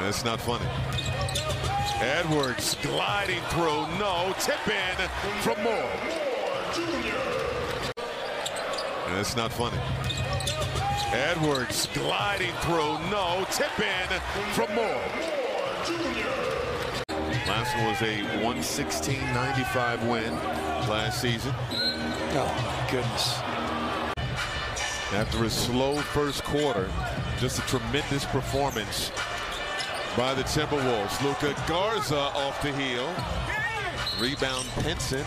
And it's not funny. Edwards gliding through. No. Tip in from Moore. And it's not funny. Edwards gliding through. No. Tip in from Moore. Last one was a 116-95 win last season. Oh, my goodness. After a slow first quarter, just a tremendous performance by the Timberwolves. Luka Garza off the heel. Rebound Pinson.